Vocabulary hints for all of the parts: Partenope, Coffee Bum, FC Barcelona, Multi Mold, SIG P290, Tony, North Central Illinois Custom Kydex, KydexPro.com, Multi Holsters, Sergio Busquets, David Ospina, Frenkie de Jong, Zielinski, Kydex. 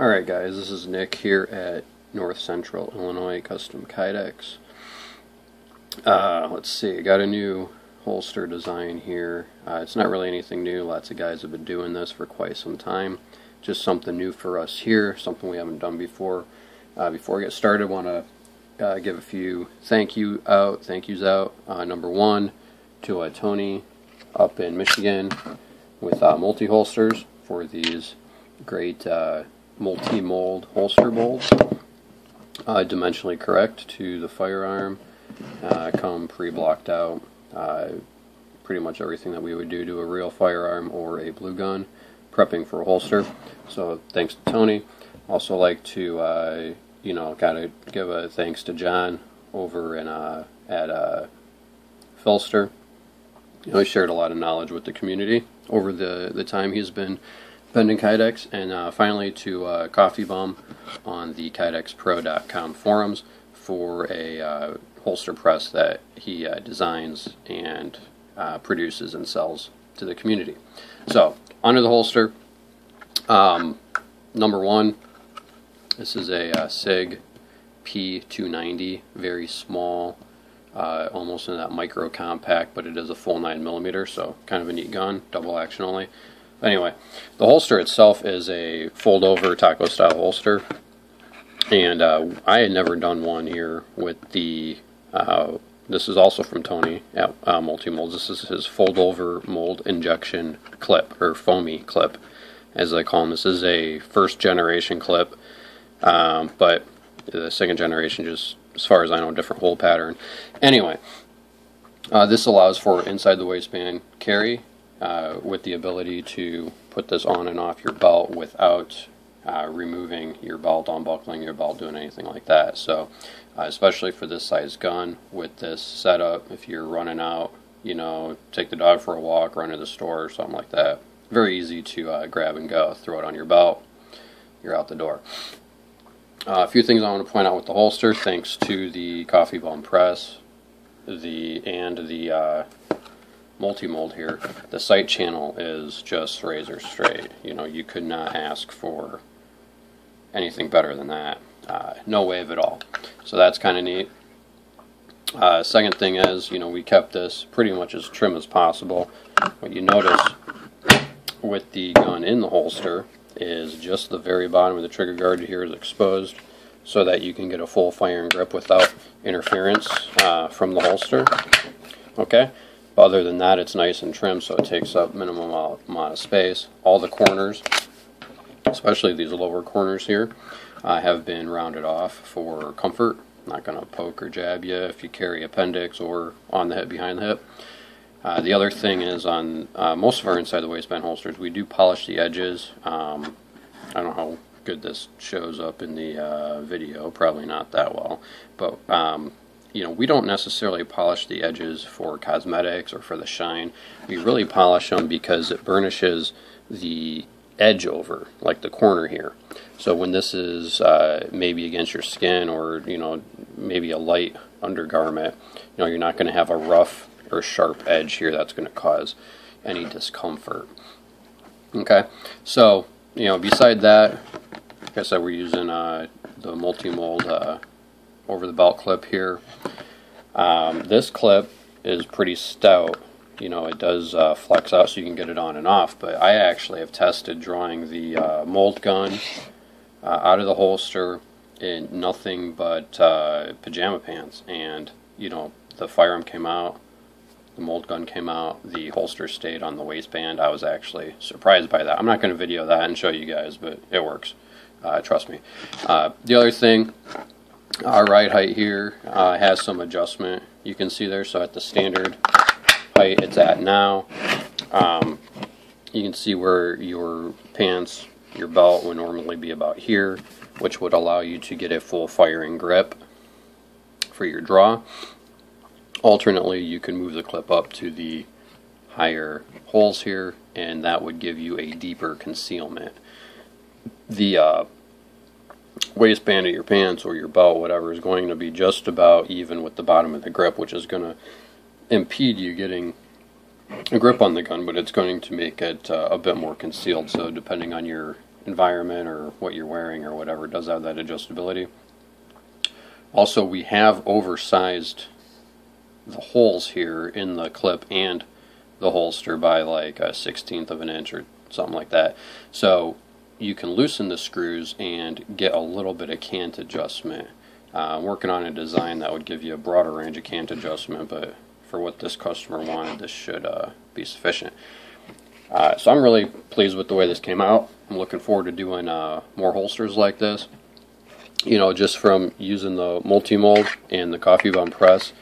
Alright guys, this is Nick here at North Central Illinois Custom Kydex. Let's see, I got a new holster design here. It's not really anything new, lots of guys have been doing this for quite some time. Just something new for us here, something we haven't done before. Before I get started, I want to give a few thank yous out. Number one, to Tony up in Michigan with Multi Holsters for these great multi mold holster bolts, dimensionally correct to the firearm, come pre-blocked out, pretty much everything that we would do to a real firearm or a blue gun, prepping for a holster. So thanks to Tony. Also like to gotta give a thanks to John over in at Filster. You know, he shared a lot of knowledge with the community over the time he's been vending Kydex. And finally to Coffee Bum on the KydexPro.com forums for a holster press that he designs and produces and sells to the community. So under the holster, number one, this is a SIG P290, very small, almost in that micro compact, but it is a full 9mm, so kind of a neat gun, double action only. Anyway, the holster itself is a fold-over taco-style holster, and I had never done one here with the, this is also from Tony at Multi Mold. This is his fold-over mold injection clip, or foamy clip, as they call them. This is a first-generation clip, but the second generation, just as far as I know, different hole pattern. Anyway, this allows for inside-the-waistband carry, with the ability to put this on and off your belt without removing your belt, unbuckling your belt, doing anything like that. So especially for this size gun with this setup, if you're running out, you know, take the dog for a walk, run to the store or something like that, very easy to grab and go, throw it on your belt, you're out the door. A few things I want to point out with the holster, thanks to the Coffee Bum press and the Multi Mold here, the sight channel is just razor straight. You know, you could not ask for anything better than that. No wave at all. So that's kind of neat. Second thing is, you know, we kept this pretty much as trim as possible. What you notice with the gun in the holster is just the very bottom of the trigger guard here is exposed, so that you can get a full firing grip without interference from the holster. Okay. Other than that, it's nice and trim, so it takes up minimum amount of space. All the corners, especially these lower corners here, have been rounded off for comfort. Not going to poke or jab you if you carry appendix or on the hip, behind the hip. The other thing is on most of our inside the waistband holsters, we do polish the edges. I don't know how good this shows up in the video, probably not that well, but you know, we don't necessarily polish the edges for cosmetics or for the shine. We really polish them because it burnishes the edge over, like the corner here. So when this is maybe against your skin, or you know, maybe a light undergarment, you know, you're not going to have a rough or sharp edge here that's going to cause any discomfort. Okay, so you know, beside that, like I said, we're using the Multi Mold over the belt clip here. This clip is pretty stout, you know, it does flex out so you can get it on and off, but I actually have tested drawing the mold gun out of the holster in nothing but pajama pants, and you know, the firearm came out, the mold gun came out, the holster stayed on the waistband. I was actually surprised by that. I'm not going to video that and show you guys, but it works, trust me. The other thing, our ride height here has some adjustment, you can see there. So at the standard height it's at now, you can see where your pants, your belt would normally be about here, which would allow you to get a full firing grip for your draw. Alternately, you can move the clip up to the higher holes here, and that would give you a deeper concealment. The waistband of your pants or your belt, whatever, is going to be just about even with the bottom of the grip, which is going to impede you getting a grip on the gun, but it's going to make it a bit more concealed. So depending on your environment or what you're wearing or whatever. It does have that adjustability. Also, we have oversized the holes here in the clip and the holster by like a 1/16 of an inch or something like that. So you can loosen the screws and get a little bit of cant adjustment. I'm working on a design that would give you a broader range of cant adjustment, but for what this customer wanted, this should be sufficient. So I'm really pleased with the way this came out. I'm looking forward to doing more holsters like this. You know, just from using the Multi Mold and the Coffee Bum press,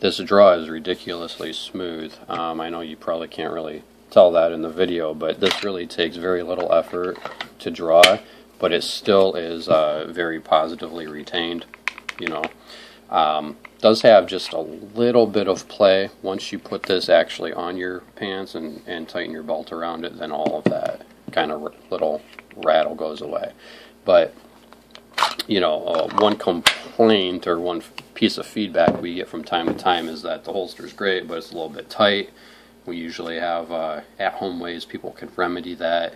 this draw is ridiculously smooth. I know you probably can't really tell that in the video, but this really takes very little effort to draw, but it still is very positively retained, you know. Does have just a little bit of play. Once you put this actually on your pants and tighten your belt around it, then all of that kind of little rattle goes away. But you know, one complaint or one piece of feedback we get from time to time is that the holster's great, but it's a little bit tight. We usually have at-home ways people could remedy that.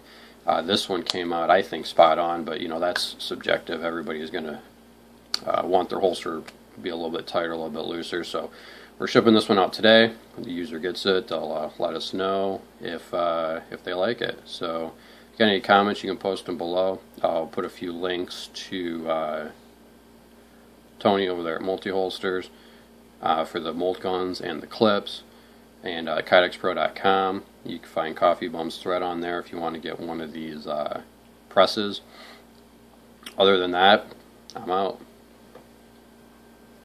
This one came out, I think, spot on, but you know, that's subjective. Everybody's going to want their holster to be a little bit tighter, a little bit looser. So we're shipping this one out today. When the user gets it, they'll let us know if they like it. So if you got any comments, you can post them below. I'll put a few links to Tony over there at Multi Holsters for the mold guns and the clips, and KydexPro.com. You can find Coffee Bum's thread on there if you want to get one of these presses. Other than that, I'm out.